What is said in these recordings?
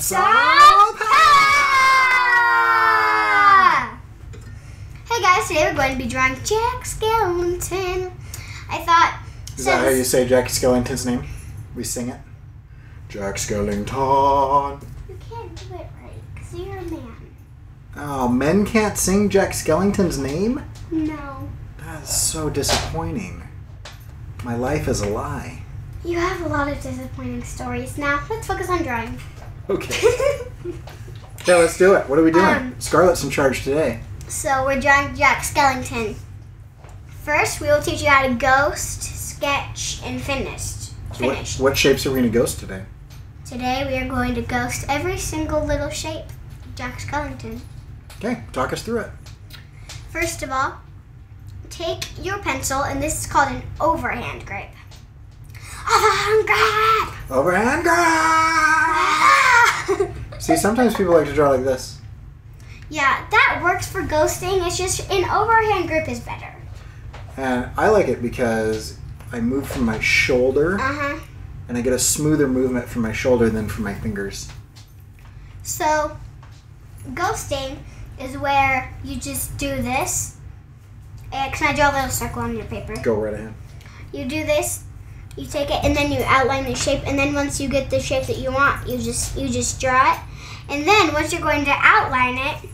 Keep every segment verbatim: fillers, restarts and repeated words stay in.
Salsa! Hey guys, today we're going to be drawing Jack Skellington. I thought... Is that how you say Jack Skellington's name? We sing it? Jack Skellington. You can't do it right, because you're a man. Oh, men can't sing Jack Skellington's name? No. That's so disappointing. My life is a lie. You have a lot of disappointing stories. Now, let's focus on drawing. Okay. Yeah, let's do it. What are we doing? Um, Scarlett's in charge today. So, we're drawing Jack Skellington. First, we will teach you how to ghost, sketch, and finish. So finish. What, what shapes are we going to ghost today? Today, we are going to ghost every single little shape of Jack Skellington. Okay, talk us through it. First of all, take your pencil, and this is called an overhand grip. Overhand grab! Overhand grab! See, sometimes people like to draw like this. Yeah, that works for ghosting. It's just an overhand grip is better. And I like it because I move from my shoulder, uh-huh. and I get a smoother movement from my shoulder than from my fingers. So, ghosting is where you just do this. And can I draw a little circle on your paper? Go right ahead. You do this. You take it and then you outline the shape, and then once you get the shape that you want, you just you just draw it. And then once you're going to outline it,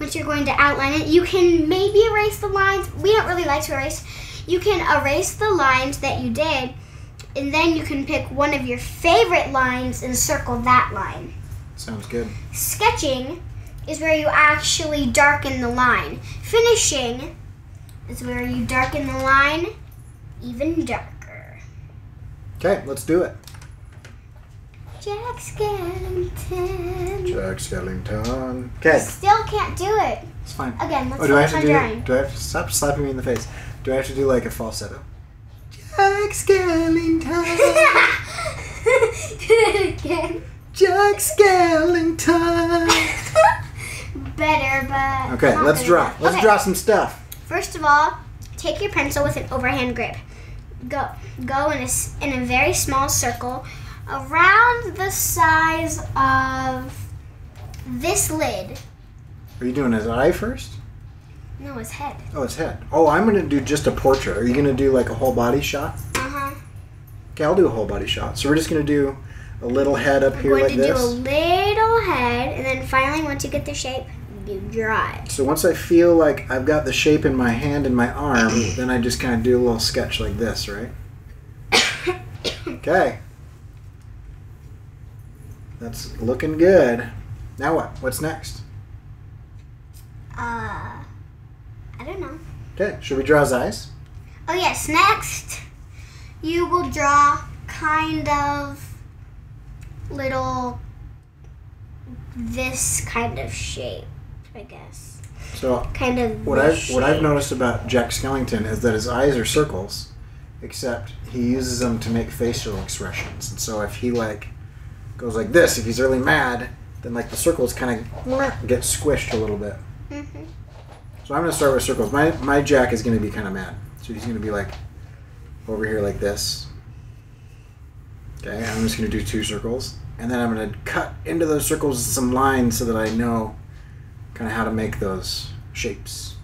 once you're going to outline it, you can maybe erase the lines. We don't really like to erase. You can erase the lines that you did, and then you can pick one of your favorite lines and circle that line. Sounds good. Sketching is where you actually darken the line. Finishing is where you darken the line even darker. Okay, let's do it. Jack Skellington. Jack Skellington. Okay. I still can't do it. It's fine. Again, let's oh, do I have to do, drawing. Do I have to stop slapping me in the face? Do I have to do like a falsetto? Jack Skellington. Do it again. Jack Skellington. Better, but. Okay, let's draw. Enough. Let's okay. draw some stuff. First of all, take your pencil with an overhand grip. Go go in a, in a very small circle around the size of this lid. Are you doing his eye first? No, his head. Oh, his head. Oh, I'm going to do just a portrait. Are you going to do like a whole body shot? Uh-huh. Okay, I'll do a whole body shot. So we're just going to do a little head up we're here like this. We're going to do a little head, and then finally once you get the shape, you draw it. So once I feel like I've got the shape in my hand and my arm, then I just kind of do a little sketch like this, right? Okay. That's looking good. Now what? What's next? Uh, I don't know. Okay, should we draw his eyes? Oh yes, next you will draw kind of little this kind of shape. I guess. So kind of what I've shape. what I've noticed about Jack Skellington is that his eyes are circles, except he uses them to make facial expressions. And so if he like goes like this, if he's really mad, then like the circles kind of get squished a little bit. Mm-hmm. So I'm gonna start with circles. My my Jack is gonna be kind of mad, so he's gonna be like over here like this. Okay, I'm just gonna do two circles, and then I'm gonna cut into those circles some lines so that I know kind of how to make those shapes.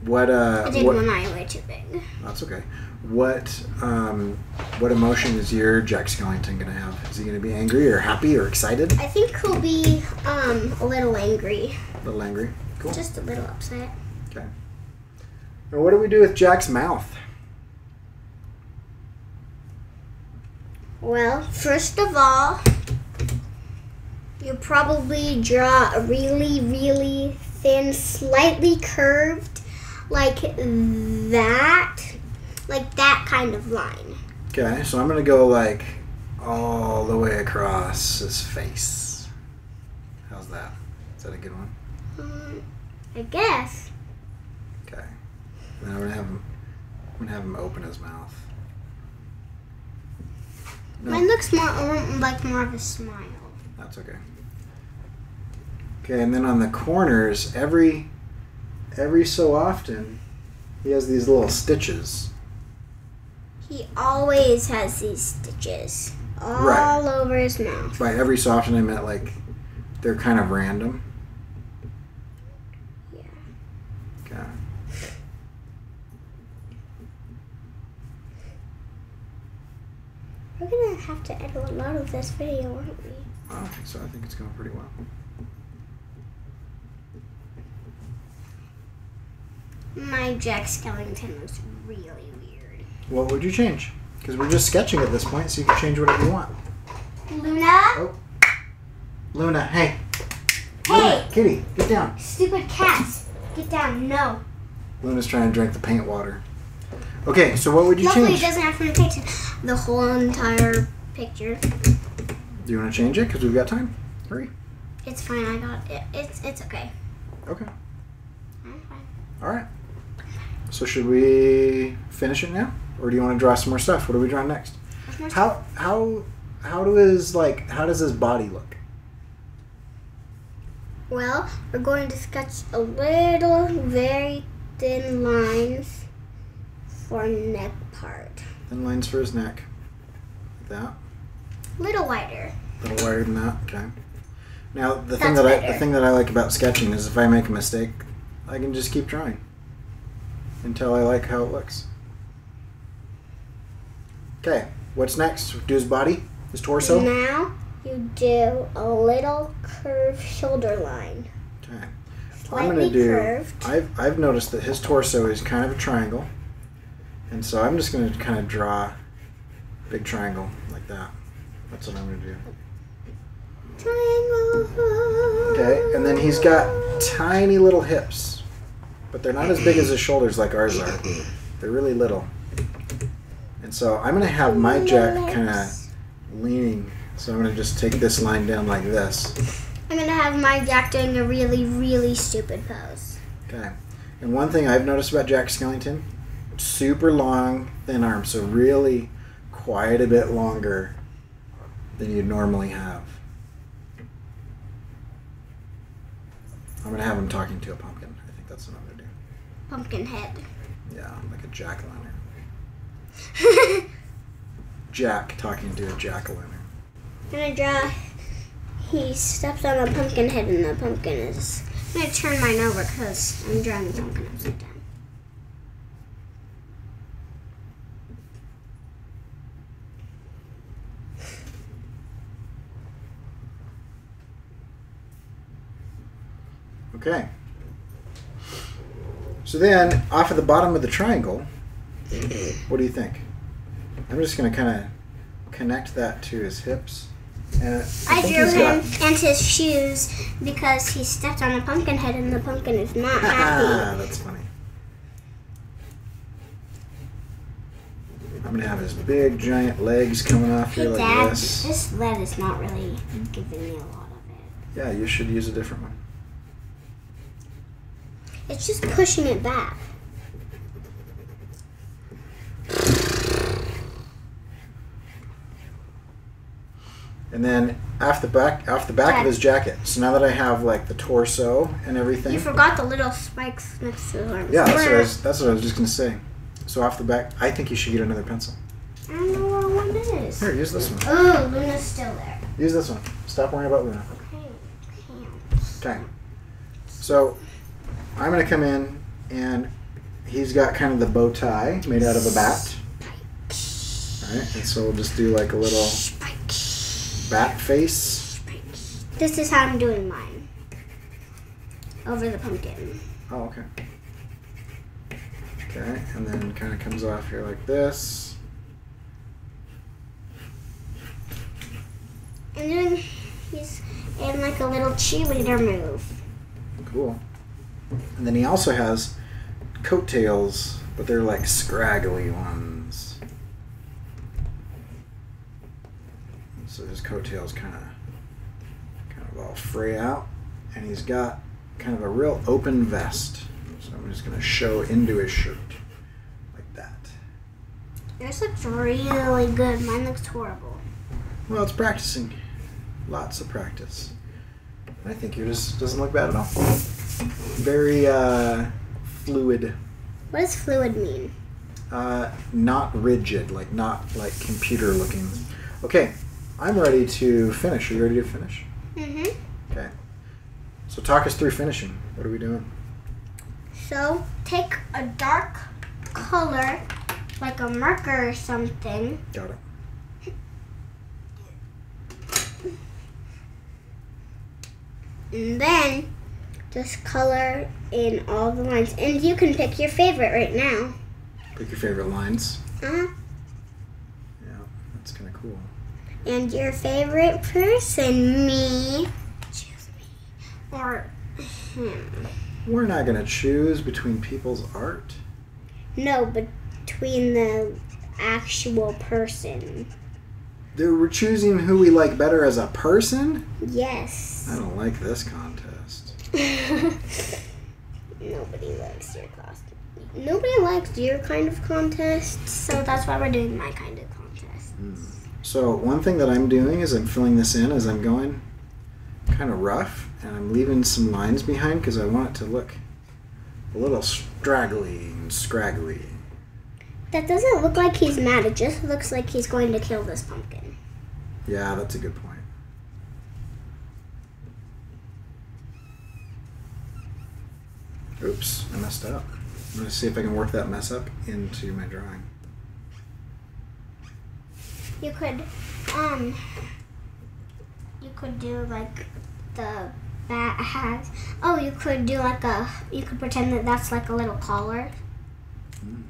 What uh? I did what, one eye way too big. That's okay. What um? What emotion is your Jack Skellington gonna have? Is he gonna be angry or happy or excited? I think he'll be um a little angry. A little angry. Cool. Just a little upset. Okay. Now what do we do with Jack's mouth? Well, first of all, you'll probably draw a really, really thin, slightly curved, like that, like that kind of line. Okay, so I'm going to go like all the way across his face. How's that? Is that a good one? Um, I guess. Okay. Then I'm going to have him, I'm going to have him open his mouth. No. Mine looks more like more of a smile. That's okay. Okay, and then on the corners, every every so often, he has these little stitches. So He always has these stitches all right. over his mouth. By every so often I meant like they're kind of random. Yeah. Got it. We're going to have to edit a lot of this video, aren't we? I think so. I think it's going pretty well. My Jack Skellington was really weird. What would you change? Because we're just sketching at this point, so you can change whatever you want. Luna? Oh. Luna, hey. Hey! Luna, kitty, get down. Stupid cats, get down, no. Luna's trying to drink the paint water. Okay, so what would you Hopefully change? Hopefully it doesn't have to take the whole entire picture. Do you want to change it? Because we've got time. Hurry. It's fine, I got it. It's, it's okay. Okay. I'm fine. All right. So should we finish it now, or do you want to draw some more stuff? What are we drawing next? How how how do his like how does his body look? Well, we're going to sketch a little, very thin lines for neck part. Thin lines for his neck, like that. Little wider. A little wider than that. Okay. Now the That's thing that wider. I the thing that I like about sketching is if I make a mistake, I can just keep drawing until I like how it looks. Okay, what's next? Do his body, his torso? Now you do a little curved shoulder line. Okay. Slightly I'm gonna do, curved. I've, I've noticed that his torso is kind of a triangle, and so I'm just gonna kind of draw a big triangle like that. That's what I'm gonna do. Triangle. Okay, and then he's got tiny little hips. But they're not as big as his shoulders like ours are. They're really little. And so I'm going to have my Jack kind of leaning. So I'm going to just take this line down like this. I'm going to have my Jack doing a really, really stupid pose. Okay. And one thing I've noticed about Jack Skellington, super long, thin arms. So really quite a bit longer than you'd normally have. I'm going to have him talking to a pumpkin. I think that's what I'm going to do. Pumpkin head. Yeah, like a jack-o'-lantern. Jack talking to a jack-o'-lantern. I'm going to draw... He steps on a pumpkin head and the pumpkin is... I'm going to turn mine over because I'm drawing the pumpkin upside down. Okay. So then, off of the bottom of the triangle, what do you think? I'm just going to kind of connect that to his hips. And I, I drew him got... and his shoes because he stepped on a pumpkin head and the pumpkin is not happy. Ah, that's funny. I'm going to have his big, giant legs coming off hey, here like Dad, this. This lead is not really giving me a lot of it. Yeah, you should use a different one. It's just pushing it back. And then off the back, off the back Dad. of his jacket. So now that I have like the torso and everything. You forgot the little spikes next to his arms. Yeah, that's what, I was, that's what I was just gonna say. So off the back, I think you should get another pencil. I don't know where one is. Here, use this one. Oh, Luna's still there. Use this one. Stop worrying about Luna. Okay. Okay. So. I'm going to come in, and he's got kind of the bow tie made out of a bat. All right, and so we'll just do like a little bat face. This is how I'm doing mine. Over the pumpkin. Oh, okay. Okay, and then kind of comes off here like this. And then he's in like a little cheerleader move. Cool. And then he also has coattails, but they're like scraggly ones. So his coattails kind of, kind of all fray out, and he's got kind of a real open vest. So I'm just going to show into his shirt, like that. Yours looks really good. Mine looks horrible. Well, it's practicing. Lots of practice. I think yours doesn't look bad at all. Very uh, fluid. What does fluid mean? uh, not rigid, like not like computer looking. Okay, I'm ready to finish. Are you ready to finish? Mm-hmm. Okay. So talk us through finishing. What are we doing? So take a dark color, like a marker or something. Got it. And then just color in all the lines. And you can pick your favorite right now. Pick your favorite lines? Uh-huh. Yeah, that's kind of cool. And your favorite person, me. Choose me. Or him. We're not going to choose between people's art? No, between the actual person. We're choosing who we like better as a person? Yes. I don't like this contest. Nobody likes your contest. Nobody likes your kind of contest, so that's why we're doing my kind of contest. Mm. So one thing that I'm doing is I'm filling this in as I'm going kind of rough, and I'm leaving some lines behind because I want it to look a little straggly and scraggly. That doesn't look like he's mad. It just looks like he's going to kill this pumpkin. Yeah, that's a good point. Oops, I messed up. I'm going to see if I can work that mess up into my drawing. You could, um, you could do like the bat hat. Oh, you could do like a, you could pretend that that's like a little collar. Mm.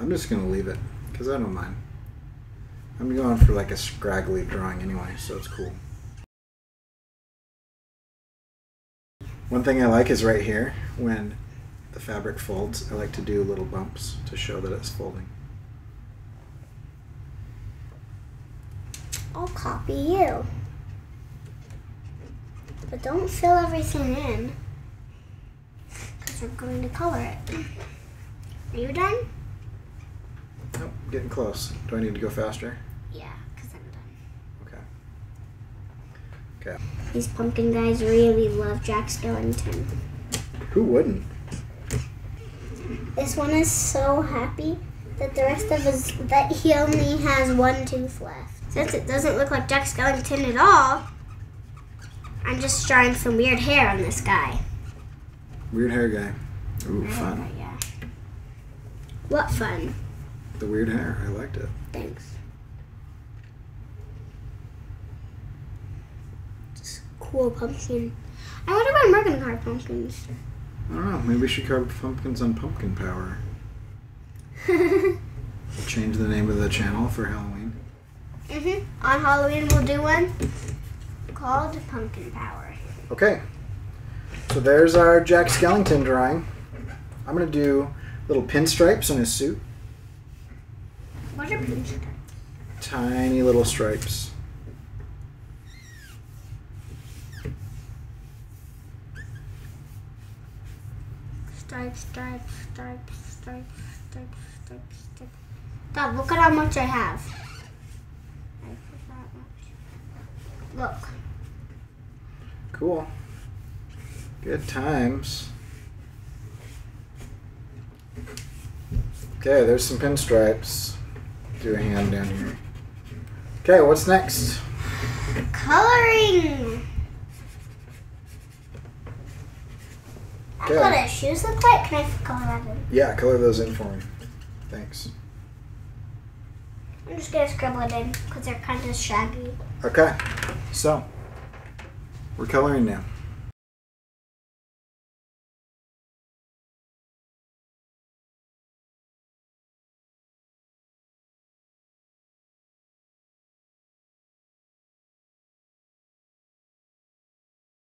I'm just going to leave it, because I don't mind. I'm going for like a scraggly drawing anyway, so it's cool. One thing I like is right here, when the fabric folds, I like to do little bumps to show that it's folding. I'll copy you. But don't fill everything in, because we're going to color it. Are you done? Nope, getting close. Do I need to go faster? Yeah, because I'm done. Okay. Okay. These pumpkin guys really love Jack Skellington. Who wouldn't? This one is so happy that the rest of his, that he only has one tooth left. Since it doesn't look like Jack Skellington at all, I'm just drawing some weird hair on this guy. Weird hair guy. Ooh, fun. Know, yeah. What fun? The weird hair. I liked it. Thanks. It's a cool pumpkin. I wonder when we're going to carve pumpkins. I don't know. Maybe we should carve pumpkins on Pumpkin Power. We'll change the name of the channel for Halloween. Mm-hmm. On Halloween we'll do one called Pumpkin Power. Okay. So there's our Jack Skellington drawing. I'm going to do little pinstripes on his suit. What are pinstripes? Tiny little stripes. Stripes, stripes, stripes, stripes, stripes, stripes, stripes. Dad, look at how much I have. I forgot much. Look. Cool. Good times. Okay, there's some pinstripes. Do a hand down here. Okay, what's next? Coloring. Okay. That's what his shoes look like. Can I color that in? Yeah, color those in for me. Thanks. I'm just gonna scribble it in because they're kind of shaggy. Okay, so we're coloring now.